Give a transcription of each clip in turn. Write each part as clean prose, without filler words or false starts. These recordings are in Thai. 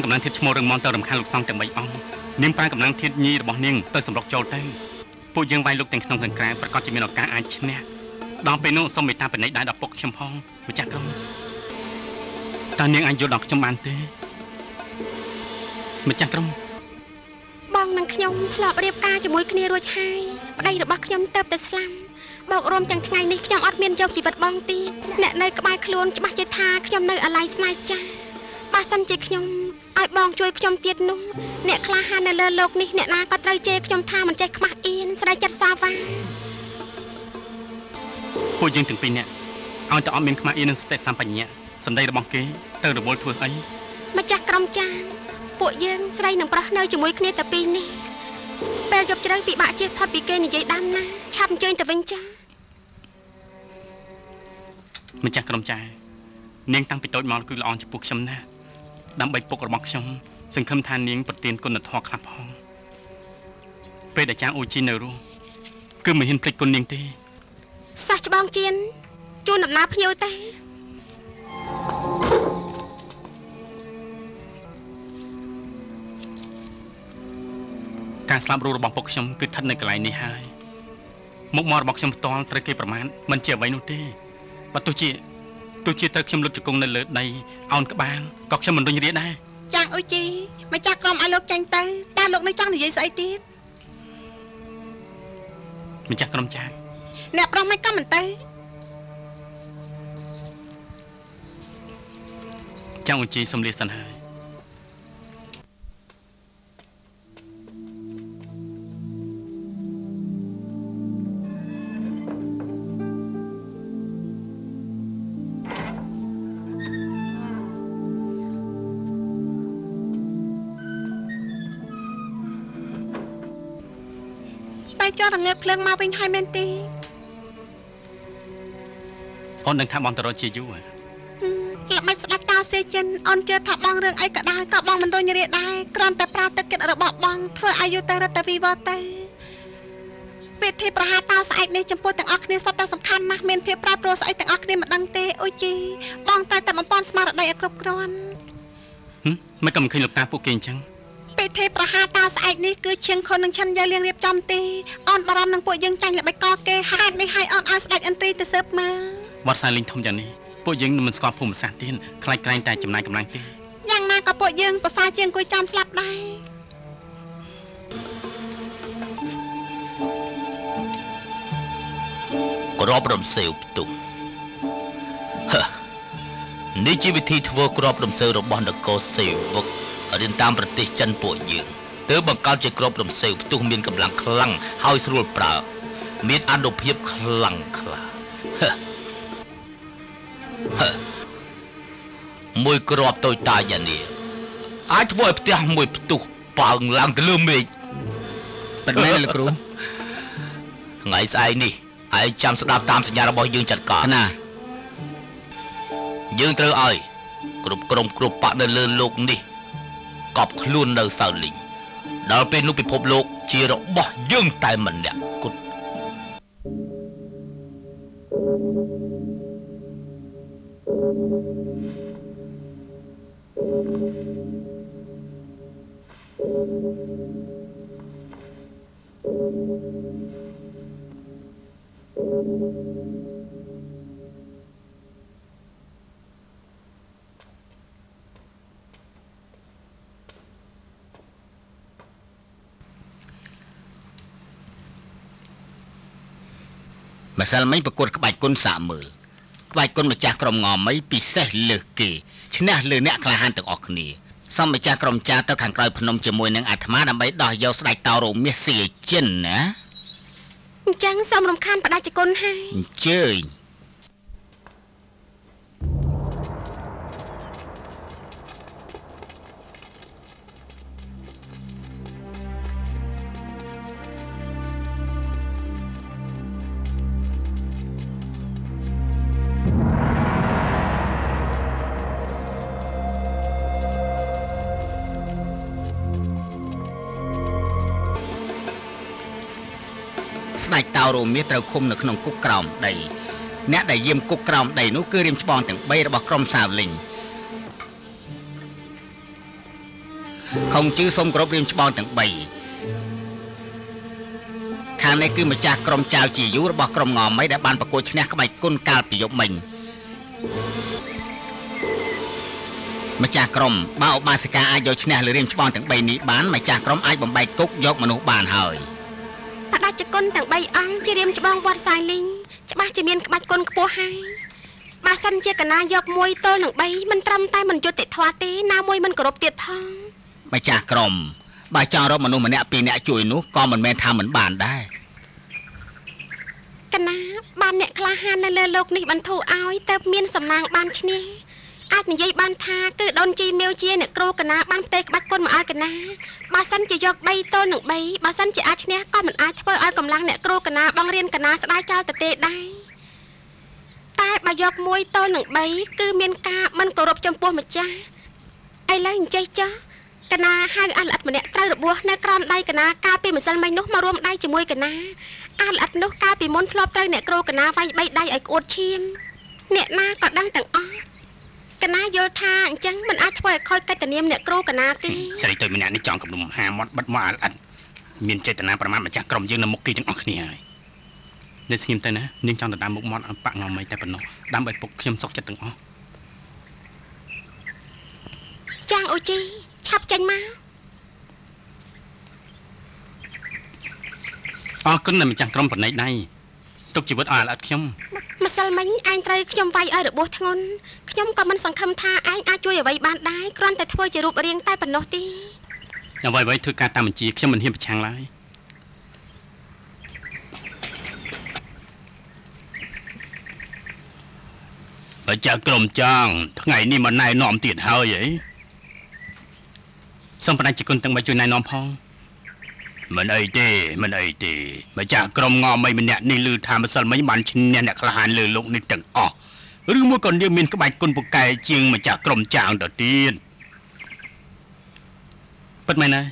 กำลังทิศโมเริงมอนเตอร์ดำคันลูกซองจากใบอ่องนิ่มปลายกำลังทิศยีดบอกนิ่งเตยสมรกโจได้ผู้ยิงไวลูกแต่งขนมเงินแกรประกอบจะมีหลักการอันเช่นนี้ดองไปโน่สมิตาเป็นในได้ดอกปกชมพองมาจากกรงตอนนี้อันยุดดอกจำบานเตยมาจากกรงบองนังขยมทลอบเรียบกาจมวยคณีรวยให้ได้ดอกบักขยมเติบแต่สลัมบอกรวมแต่งไงในขยมอดเมียนยองจีบัดบองตีแน่ในกระบายคลวนจะมาเจทาขยมในอะไรสมัยจ้าบาสันจีขยมไอ้บองช่วยขยมเตียนนุ่มเนี่ยคลาฮันในเลอโลกนี่เนี่ยนาก็เตยเจขยมทางมันใจขมาอินสไลจัดซาวาผู้ยิงถึงปีเนี่ยเอาแต่ออมเมียนขมาอินสเตซัมปัญญาสันได้ระบองเกเตอร์ระบอลทัวร์ไอมาจากกรมจางผู้ยิงสไลหนึ่งประเทศในจมวยคณีแต่ปีนี้เป็นจบจะได้ปีบะเจี๊ยบทอดปีเกนี่ใจดำนะช้ำเจนแต่เว้นจ้ามาจากกรมจางเนียงตั้งปิดโต๊ะมอคือละออนจะปลุกชำนะดำใบปกระบอกชมซึ่งคำทานเนียงปฏิเนกนทอครับห้องเปิดแต่จ้างโอจีเนรูคือเหมือนเห็นพลิกกนเนียงตีซาชบองเจียนจูนหนับนาพยเตการสลับรูระบอกปกชมคือทัดในกระไรในหายมุกมอระบอกชมตอนตะเกียบประมาณมันเจียบไว้นู่นตีประตูจีตัวชีตกชมลุจกงในเลือดในเอากระบาลกอกชมมันโดนยีได้จ้างโอจีมาจากกรมอารมณ์จังเตอตาลกในจ้างหรือยัยใส่ตีมาจากกรมจ้างแนบรองไม่ก็เหมือนเตอจ้างโอจีสมเด็จสันหายจอดเงียบเลิกมาเป็นไฮเมนตีออนดังทับบองตรอจียู่หลับไม่สลักตาเซจินออนเจอทับบองเรื่องไอ้กระดาษกับบองมันโดนเรียดได้กรอนแต่ปลาตะเก็ดระบบบองเธออายุเตอร์ตะวีวอเตอร์เปิดที่ประหาตาสายในจมูกแต่งออกนี่สัตว์สำคัญนะเมนเพียบปลาโปรสายแต่งออกนี่มันดังเตอโอจีบองตายแต่มันปอนสมาร์ตได้ครบกรอนไม่กำเคยหลับตาปุกเก่งจังไปเทประหาตาสายนี่คือเชียงคนหนึ่งชันยาเรียงเรียบจอมตีออนบารมนังป่วยยังจังและใบกอเกหาดในไฮออนอาสไลอันตรีแต่เซิร์ฟมาวัดสายลิงทำอย่างนี้ป่วยยังมันสกอภูมิสารตีนใครไกลแต่จำนายกำลังตียังนาก็ป่วยยังภาษาเชียงกุยจอมสลับได้กรอบรมเซลตุ่มฮะนี่ชีวิตที่เธอกรอบรมเซลระบอนดกอเซลวเดินตามประเทศจันทร์ปวดยืงเติมบังการจะกรอบลมเซลตุ้งมีนกำลังคลั่งเฮาสรุปเปล่ามีอันดบเพียบคลั่งคลาเมื่อกรอบตัวตายอย่างนี้อาจว่าเตี้ยมวยตุ้งปังลังเลื่อมอีกเป็นไงล่ะครูไงไอ้นี่ไอ้จำสตาร์ตามสัญญาระบายยืงจัดการนะยืงเตอไอ้กรุบกรมกรุบปะเดินเลื่อนลูกนี่กอบคลุนเดินสาวลิงเราเป็นลูกไปพบโลกจีรบบ่ยื่งตายมันเนี่ยกุดมาซาลไม่ประกวดกบายก้นสามมือกบายก้นมาจากกรมงอไม่ปีเสกเลือกเกชนะเลือเนี่ยคลาหันตึกออกนี่ซ้ำมาจากกรมจ่าเต้าขังกลอยพนมจมวยนางอัตมาดำใบดอยยาวสไลตาโรเมียเสียเช่นนะจังซ้ำลำคาญประดาจก้นให้เจยสายตาโรมีเตาคมในขนมกุ๊กกรามใดแนะได้เยี่ยมกุ๊กกรามใดนู้คือริมชบองแต่งใบระบกรมสาวลิง ของชื่อสมกรบริมชบองตั้งใบทางในคือมาจากกรมชาวจียุระบอกกรมงอไม่ได้บานประกวดชนะขมายกุนกาลปิยกมิงมาจากกรมบ้าบาสกาอาโยชนะหรือริมชบองตั้งใบนี้บ้านมาจากกรมไอ้บ่มใบกุกยกมนุษย์บ้านเฮยปัดได้จะกุนตั้งใบอังจีริมชบองวัดสายลิงจะบ้าจะเมียนขมายกุนกบัวไฮบาสันเจกันนายกมวยโตหนังใบมันตรำใต้มันจุดติดทวาตีนามวยมันกรบเตียดพังมาจากกรมบาจารมนุษย์มันเนี่ยปีเนี่ยจุยนุกอมันแม่ทำเหมือนบานได้กันนะบานเนี่ยคลาฮันในเรือโลกนี่มันถูเอาไอ้เติบเมียนสำนางบานชนีอาจหนีใยบานทาคือโดนจีเมลเจียเนี่ยโกรกันนะบานเตะบักก้นมาอากันนะบาสันจะยกใบโตหนังใบบาสันจะอาชนีก็เหมือนอาเทปอ้อยกำลังเนี่ยโกรกันนะบังเรียนกันนะสดาเจ้าแต่เตะได้บายกมวยโตหนึ่งใบคือเมียนกามันกรบจมปัวมาจ้าไอ้แล้วยังใจจ้ากนาห้างอันอัดมันเนี่ยใต้ดอกบัวในกรามได้กนากาปีเหมือนซันไม่นกมารวมได้จมวยกนาอันอัดนกกาปีมนพลอบใต้เนี่ยโกรกนาไฟใบได้ไอ้อดชิมเนี่ยหน้าก็ดังแต่งอ้อกนาโยธาจังมันอาจช่วยคอยกันแต่เนียมเนี่ยโกรกนาตีใส่ตัวมีนาในจองกับหนุ่มหามดบัดว่าอัดเมียนเจตนาประมาณมาจากกรมยืนนำมุกี้จังออกนี่เด็กสิ่งใดนะนิ่งจังแต่ดามบุกมอดปะงอไม่แต่ปนน้องดามใบปุกเชื่อมซอกจัดตึงอ๋อจางโอจีชับจังมาอ๋อคนนั้นมันจางกลมปนในได้ตุกจีบดอ่านอัดเขี้ยมมาสั่งมันไอ้ใจเขี้ยมไปไอ้เด็กบัวทงนเขี้ยมก็มันสังคำท่าไอ้อาช่วยไว้บ้านได้กรอนแต่ถ้วยจะรูปเรียงใต้ปนน้องตีเอาไว้ไว้เธอการตามมันจีเขี้ยมมันเหี้ยไปช้างไรเราจะกลมจ้างทั้งไงนี่มันนายนอมติดเฮาอย่างสมปนาจิกุลตั้งมาจุนนายนอมพองมันไอเดมันไอเดมาจากกลมงอไม่มันเนี่ยนี่ลือทามาสั่นไม่มันชินเนี่ยเนี่ยคลานเลยลงในตึงอ๋อหรือเมื่อก่อนเดียวมินกบายกุลปุกไก่จริงมาจากกลมจ้างเดือดดีนปัดไม่นะ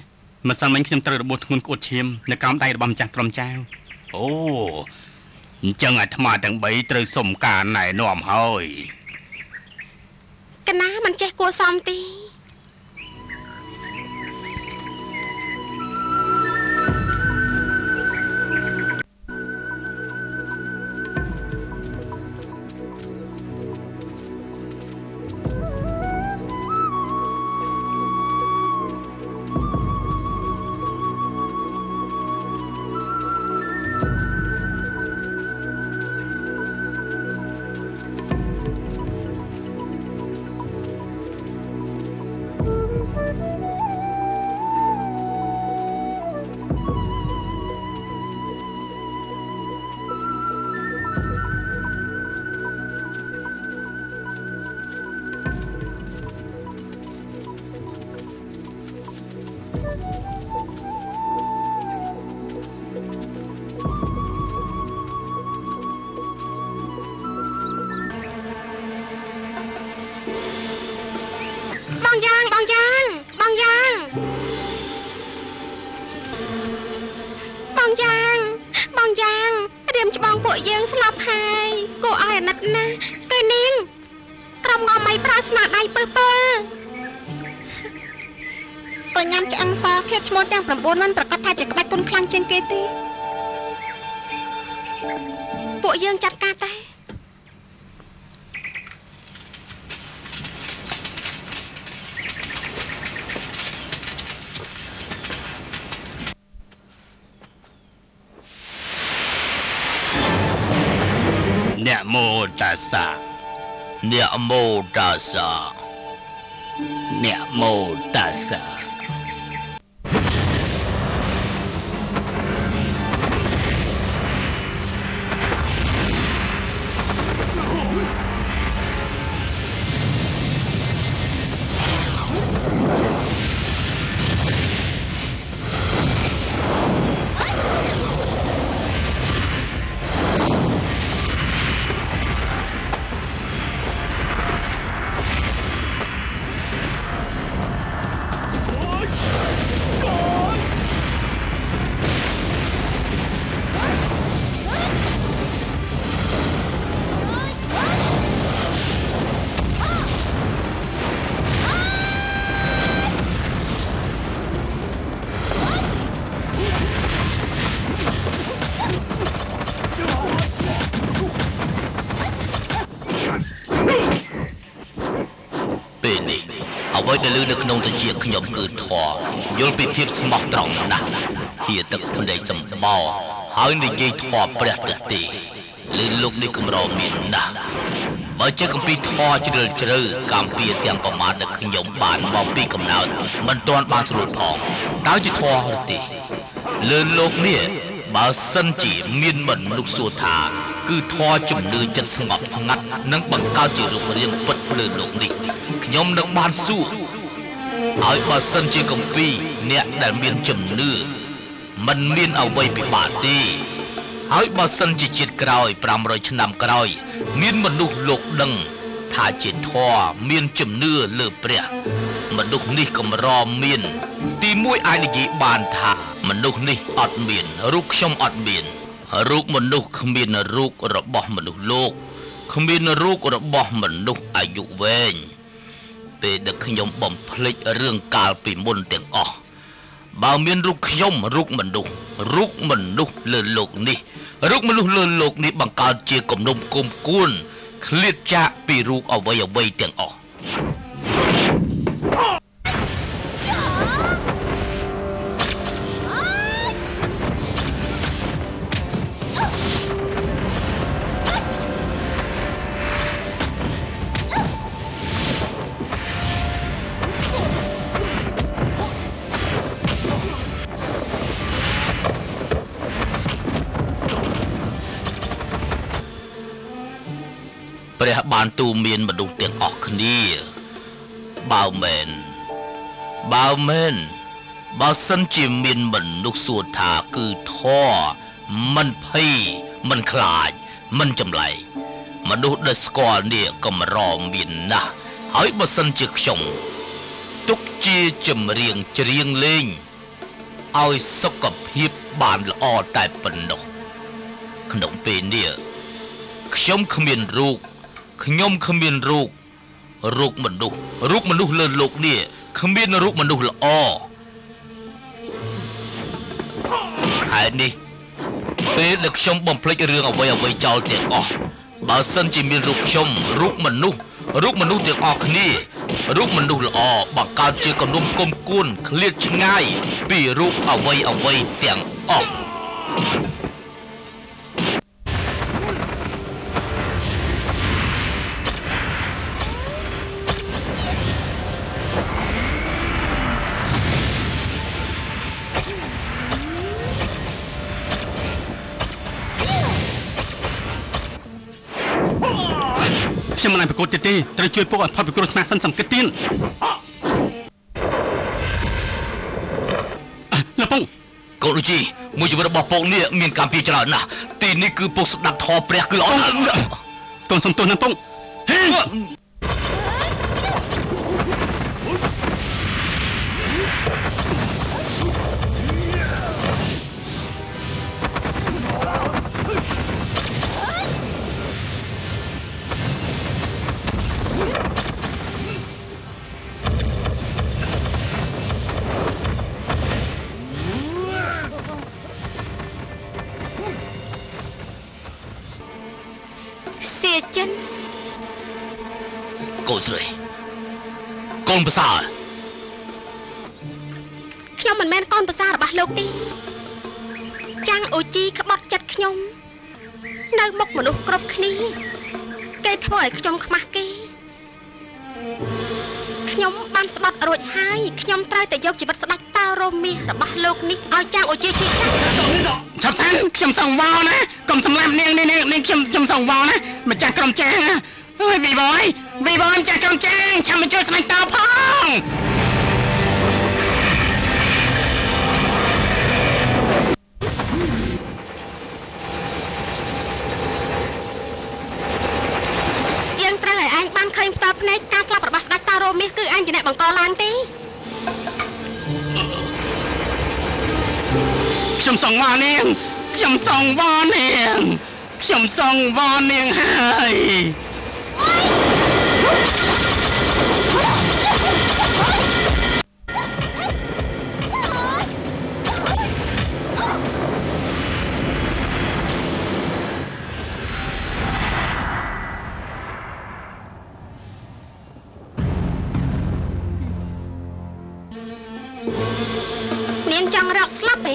มาสั่นไม่ขึ้นตระบทเงินกอดเชียมในกลางใต้ระบำจากกลมเจ้าโอ้จังอาธมาตั้งใบตรึกสมการไหนน้อมเฮ้ยกันนะมันเจ๊กลัวซ้ำตีเนโมตัสสะเนโมตัสสะ bởi để lưu được nông tận diệt khi nhom cử thọ vô bị phép mọc trồng nặng hiện thực vấn đề sầm bò hỏi để dây thọ bẹt tự tì lưu lúc đi cầm rò miệng nặng bởi chế cầm pi thọ chỉ được chơi cầm pi tiệm cầm mát được khi nhom bàn bò pi cầm nào mình toàn bàn sườn thọ táo chỉ thọ tự tì lưu lúc nè bà sân chỉ miên mẩn lúc xua thả cứ thọ chùm lưới chân sầm ngọc sầm ngắt nâng bằng cao chỉ lục riêng vật lưới lục đi nhóm nâng ban su hỏi bà sân chỉ công ty nẹt để miên chùm lưới mình miên ở vây bị bà ti hỏi bà sân chỉ chìa còi pram rồi chân nằm còi miên mình lục lục đằng thả chìa thọ miên chùm lưới lừa bẹt mình lục ní cầm rò miên ti mũi ai đi gì bàn thả mình lục ní ọt miên rúc xong ọt miênรูปมนุษย์ขมิ้นรูประบบมนุษย์โลกขมิ้นรูประบบมนุษย์อายุเวงเป็นเด็กขยมบ่มพลิกเรื่องกาลปีมุนเตียงออกบ่าวเมียนรูขยมรูปมนุษย์เลื่อนโลกนี้รูปมนุษย์เลื่อนโลกนี้บังการเจียกมนมกลมกุ้นเคลียดจะปีรูปเอาไว้เตียงออกพระบานตูเมียนมาดูเตียงออกนี่บ่าวเมนบ่าวสันจิเมียนมันลูกสูดถาคือท่อมันพี่มันคลายมันจำไหลมาดูเดสกอร์เนี่ยก็มารอเมียนนะหายบ่าวสันจิชงตุกจีจำเรียงเล่งเอาสกับฮิบบานละออแต่เป็นดอกขนมเปนเนี่ยขยมขมิ้นรูกขยมขมิ้นรูกมันดูรูกมันดูเลื่อนโลกนี่ขมิ้นรูกมันดูละอ้อหายนี่เป็นเด็กชมบ่มเพลย์เรื่องเอาไว้เจ้าเตียงออกบ่าวสันจิมีรูกชมรูกมันดูเตียงออกนี่รูกมันดูละอ้อบักการเจอกำนุ่มกลมกุ้นเคลียดง่ายปีรูกเอาไว้เตียงออกฉันมาในประกวดเตี้ยแต่ช่วยพวกอันพอประกวดมาสั่นสั่นกระตินแล้วปงก็รู้จีมวยจุดระบบปงเนี่ยมีการพิจารณาตีนี่คือปงสนับทอเปรียกหลอนต้นสมต้นนั้นปงกอนประสาทขยมมันแม่นกอนประสาทบ้าโลกตีจ้างโอจีขบจัดขยมนั่งมกมนุษย์กรบขณีเกยถอยขยมขมักเกยขยมบ้านสบัดอร่อยหายขยมตายแต่ยกจิตวัดสบัดตาโรมีระบ้าโลกนี้เอาจ้างโอจีชี้จ้างชับซันขยมส่องวาวนะกลมสำลับเนียงขยมส่องวาวนะมาจ้างกลมแจ้งเฮ้ยบีบอยจากกองแจ้งฉันมาช่วยสมัยตาพองยังตระไหลอันบ้านเคยตบในการสลับประบัติสตาโรมิคืออันจะไหนบังตอลางตีขยมส่องวานเองให้ เนียนจังรักสลับไป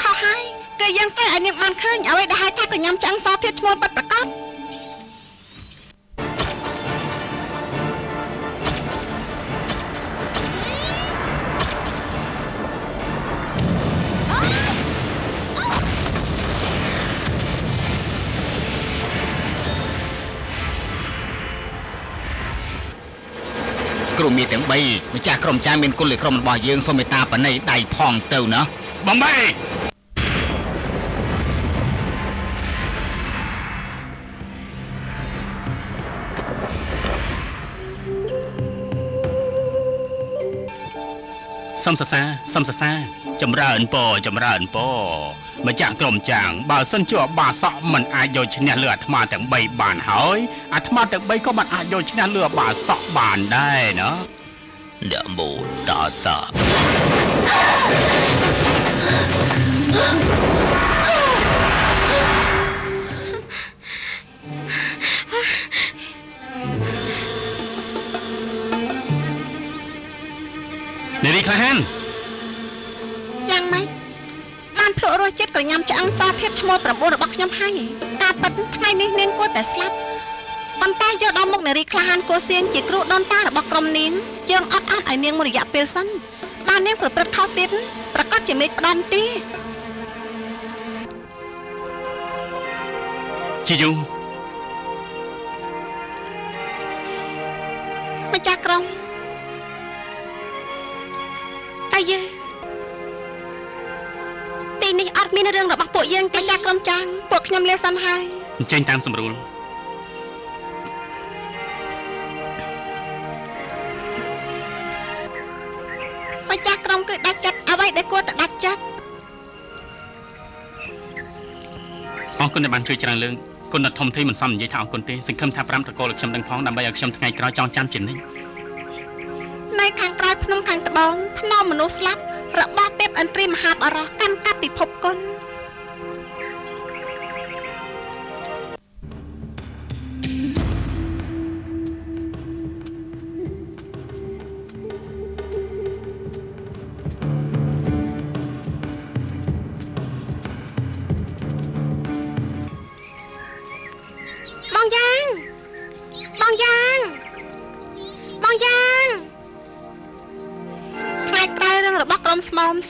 เขาให้ก็ยังแต่อันนี้มันขึ้นเอาไว้ได้ให้ตาก็ยำจังซอเพียชมปัดประกอบกลุ่มมีแต่งใบวิจารกรมจ่าเมนกุลหรือกรมบ่อยืงสมิตาปนัยได้พองเต๋อเนาะบังใบซ้ำซะจำราอันปอมาจากกรมจางบ่าวส้นจั่วบ่าวสะมันอาโยชนะเลือดมาแต่ใบบานหอยอาธมาแต่ใบก็มันอาโยชนะเลือดบ่าวสะบานได้เนาะเดาบูดาสะเนรีคลาฮันยังไหมมันพลุโรยเจ็ดก็ยำจะอังซาเพียบชโมประมูลบักยำให้ตาปัดในนี้เน้นกลัวแต่สลับปันใต้ยอดดอมกเนรีคลาฮันกลัวเซียนจิกรุดอนตาบักกรมนิ้นยังอัดอั้นไอเนียงมริยาเปลซันมาเนียงเปิดประท้าติ้นประกาศจิมเล็กดอนตีชิจูมาจากกรมตีนี้อัดมีในเรื่องระบางปวดเย็นตีจากลมจางปวดขยำเลี้ยสันไฮเจนตามสมรู้มาจากลมคือดัดจัดเอาไว้ได้กลัวแต่ดัดจัดอ๋อคนในบ้านช่วยจางเรื่องคนนัดทอมที่เหมือนซ้ำยิ่งท้าคนตีสิ่งคำท้าปรามตะโกนหลักชมดังพ้องดำใบหลักชมไงกระจองจำจินนี่ในทางกลายพนมทางตะบองพนมมนุษย์ลับระบาดเต็บอันตรีมหาปรกันกาปิภพกล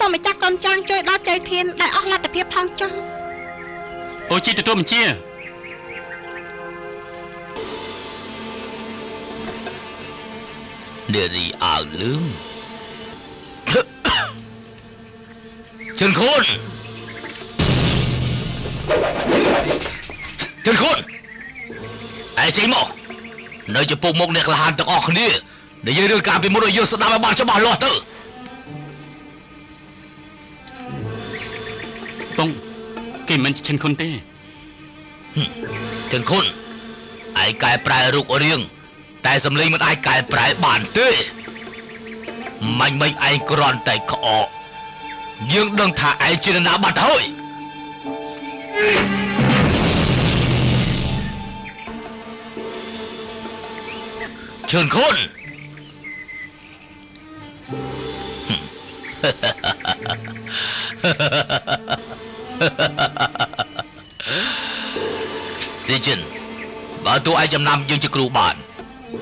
สมัยจากกรมจางช่วยด้าใจเทียนได้ออกลาแต่เพียบพังจ้องโอชิตัวมันเชี่ยเดรีอาลืมเชิญคุณไอ้เจมส์เราจะปลุกมกเด็กละหันตะออกนี่เดี๋ยวเรื่องการเป็นมรดกสนามบ้านชาวบ้านรอดเถอะต้องกินมันเช่นคนเต้เช่นคนไอ้กายปลายรุกเรียงแต่สำลีมันไอ้กายปลายบานเต้ไม่ไอ้กรอนแต่ขอยังดังท่าไอ้จินนาบัดเฮ้ยเชิญคนซีจินบ่าวตัวไอ้จำนำยังจะกรูบาน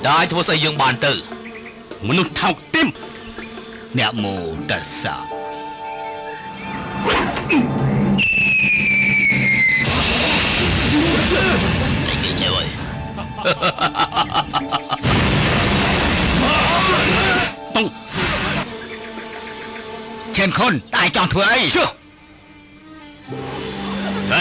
ได้ทว่าใส่ยังบานตื่นมนุษย์เท่าเต็มเนี่ยโมดัสาไอ้เก๋เจ๋วยต้องเทียนคนตายจองเถื่อยฉันค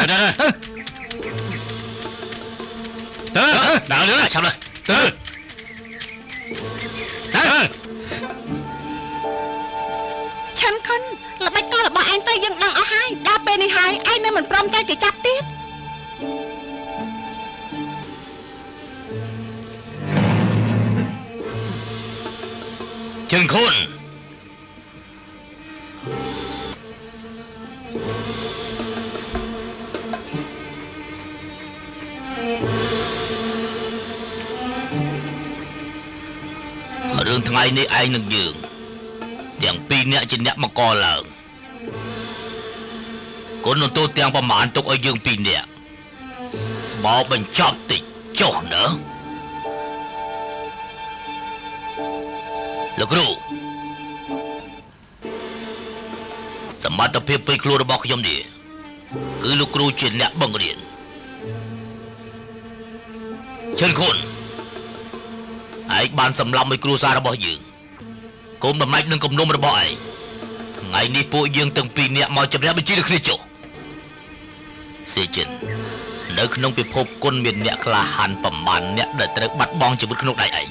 นระบายก็ระบายอันตรายยังนั่งเอาให้ดาเปนิหายไอ้เนี่ยเหมือนปลอมใจกี่จับติดเชิญคุณ เรื่องทางไอ้นี่ไอ้หนึ่งยืงอย่างปีนี้จะเนี้ยมาก่อหลังคนนู้นตัวเตียงประมาณตัวไอ้ยืงปีนี้บ่เป็นชอบติดโจรเนอะแล้วครูสมบัติเพียบไปครูระบอกยมดีคือลูกครูเจนเนี้ยบังเรียนเช่นคนไอ้บ้านสำลับไปครูซาระบอกยืงกรมแบบไม่หนึ่งกรมนุ่มระบอกไอ้ทั้งไงนี่พวกยืงตั้งปีเนี้ยมาจับได้เป็นจีนคริโจเสียจริงเด็กขนมไปพบก้นเมียนเนี่ยคลาหันประมาณเนี่ยเด็กตะบัดบองจะบุกขนมได้ไอ้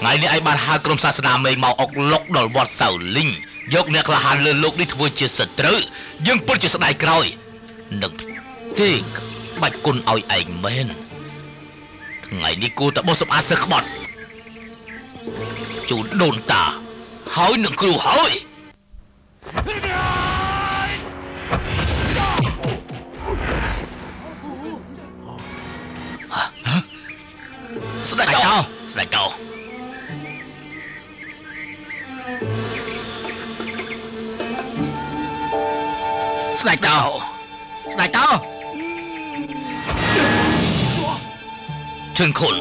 ไงเนี่ยไอ้บ้านหากรมศาสนาไม่เมาออกล็อกดอลวอดเสาลิงยกเนี่ยคลาหันเลือดลุกนี่ทวีเจสตรึยังปุ่นเจสได้กรอยหนึ่งที่บัดก้นเอาไอ้เมียนไงนี่กูตะบอสมาสึกบอดจูโดนตาเฮ้ยหนึ่งครูเฮ้ยสลายเจ้าสลายเจ้าสลายเจ้าสลายเจ้าเชิญคน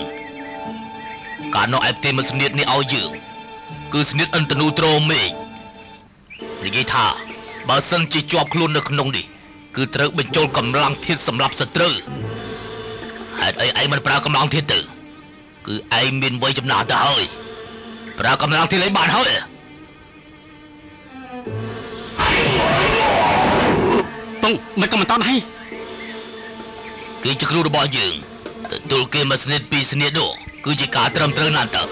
การนอเอฟตีมันสนิทนี่เอาอยู่คือสนิทอันตนูโตรเมกหรือไงท่าบาสันจีจอบคลุนในขนมดิคือเธอเป็นโจรกำลังที่สำหรับสตรีไอ้มันปรากำลังที่ตื่นคือไอ้มินไว้จำหนาแต่เฮ้ยปรากำลังที่ไหลบานเฮ้ยต้องมันก็มันต้อนให้คือจะครูระบายยืงแต่ตุลเกมมาสนิทปีสนิทดูคือจะการเตรียมเตรียมนั่นต่อ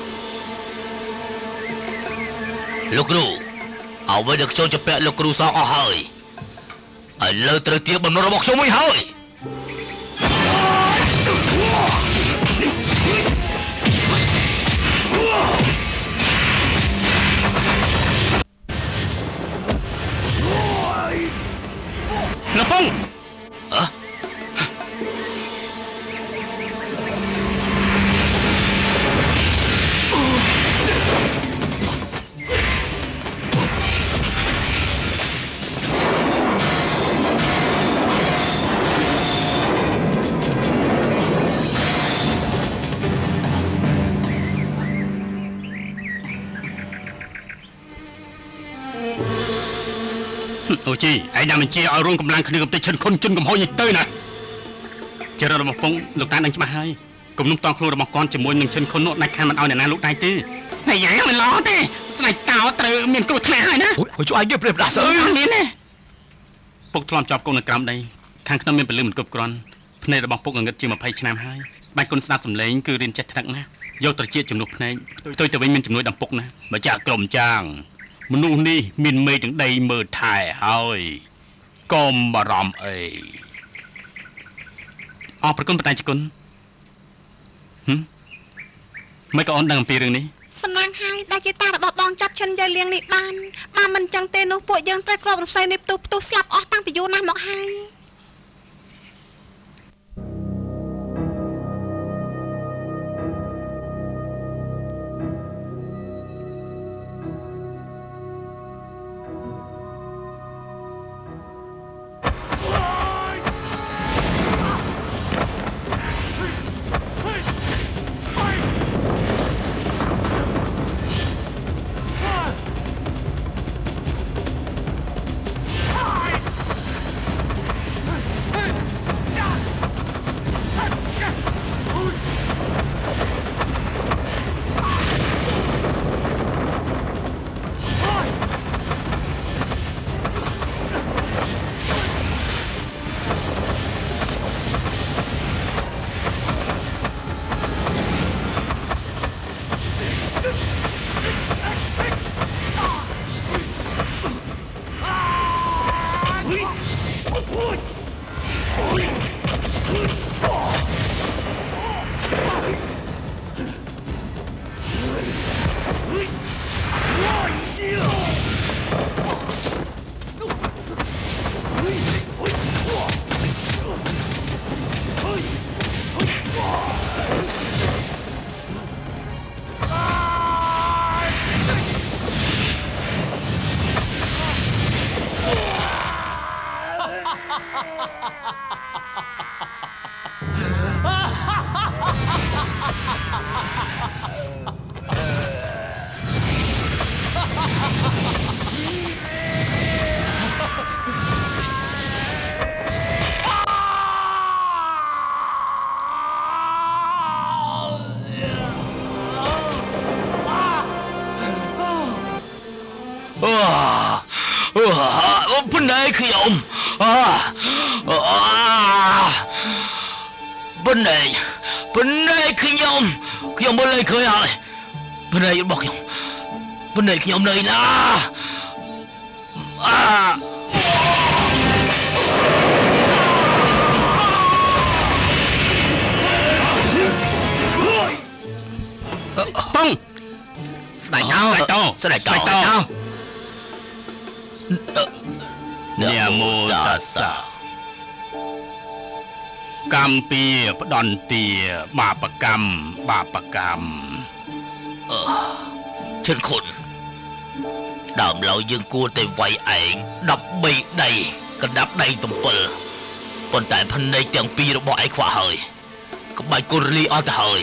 ลูกครูเอาไว้เด็กโจจะแปะลูกครูสองเอาเฮ้ยไอ้เลือดเตรียมเตี้ยบนระบบโจมไม่เฮ้ยน้าป้องฮะโอ้จีไอ้นามันเชี่ยเอาร่วมกำลังคดีกับเตชินคนจนกับห้อยยิ่งเตยนะเจอเราหมกปงลูกตาดังจะมาให้กลุ่มนุ่มตองครูเราหมกกรจะมวยหนึ่งเชินคนโน้ตนักการมันเอาเนี่ยนะลูกตาตื้อไหนยังมันล้อเต้สไนต์ตาวเตยเมียนกรุดแท้นะโอ้ยช่วยเก็บเรียบด่าเสือนี่เนี่ยพวกทลอมจับกงนักกรรมใดข้างขนมเมียนเป็นเรื่องเหมือนกบกรอนพเนรเราหมกปงเงินจีมาไพ่ชนะให้ใบกุนสนาสำเร็จคือเรียนจัดทักนะโยตระเจี๊ยจำนวนพเนรตัวจะเป็นเมียนจำนวนดำปกนะมาจากกลมจ้างมนุษย์นี่มินเมย์ถึงได้เมื่อถ่ายเฮ้ยก้มบารมเอ้ยอ๋อประกุนประตายจิกุนไม่ก็อ่อนดังปีเรื่องนี้สำนักให้ได้จิตตาระบบบองจับเชิญยายเลี้ยงในบ้านบ้านมันจังเตนุปวดยังไตรกรอบรับใส่ในประตูสลับออกตั้งไปอยู่นะหมอกให้ Benda kiam, benda kiam, kiam boleh kaya, benda itu bok kiam, benda kiam ni lah. Pung, sedai kau. เนี่ยมูตัสสะกรรมเปียพดอนเตียบาปกรรมเช่นคนดามเรายังกลัวแต่ไวไอดับใบใดกระดับใดตุ่มเปิลปนแต่พันในจังปีเราบ่ไอขวาเฮยก็ใบกุลีอัตเฮย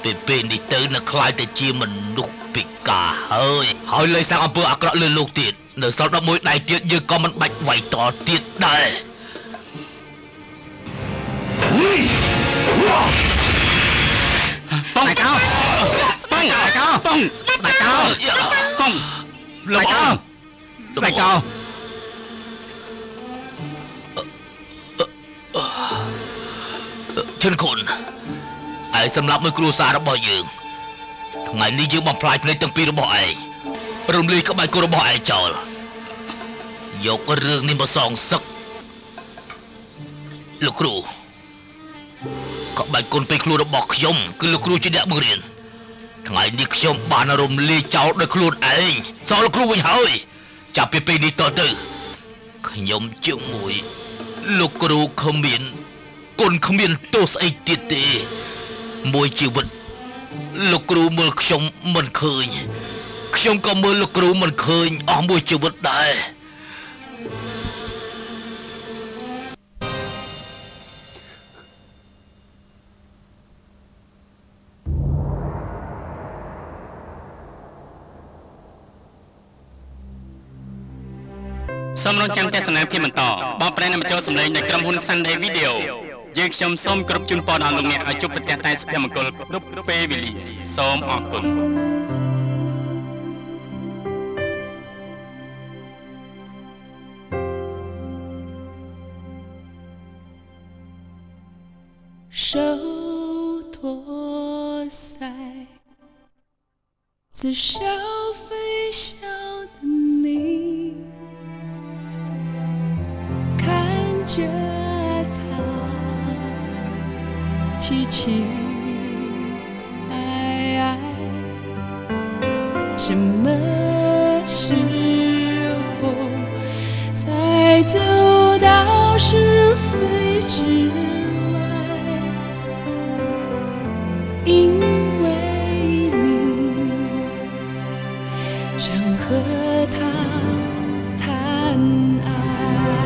เป็นดิเตอร์นักคลายแต่จีมันดุปิกาเฮ้ยเฮยเลยสร้างอำเภออักระเลือลูกติดเดี๋ยวสอดน้ำมือได้เตี้ยยืนก็มันบัดไหวต่อเตี้ยได้ป้องเช่นคนไอ้สำหรับมือครูสารบ่อยยืนทั้งไงนี่ยืนบังพลายเพลงตั้งปีระบ่อยรวมลีก็ไม่กลัวบ่อยเจ้ายกเรื่องนี้มาส่องสักลูกครูก็ไม่กลัวไปครูระบอกขยมคือลูกครูจะเด็กมึงเรียนทั้งไงนี่ขยมบานอารมณ์ลีเจ้าโดยครูเองสอนลูกครูวิ่งเฮ้ยจับไปนี่ต่อตื้อขยมเจ้าหมวยลูกครูขมิ้นกลขมิ้นตัวใส่ตีตีมวยชีวิตลูกครูมือขยมมันเคยขยมก็มือลูกครูมันเคยออกมวยชีวิตได้สมรจังแต่สนามพิมันต่อบอปแรนมาโจสำเร็จในกรมหุ่นซันเดย์วิดีโอยืนชมส้มกรุบจุนปอนอนลงเนี่ยอายุประเทศไทยสุพรรณกลรุปเปวิลีส้มออกกุล手托腮似笑非笑的你看着他凄凄哀哀什么时候才走到是非之因为你想和他谈爱。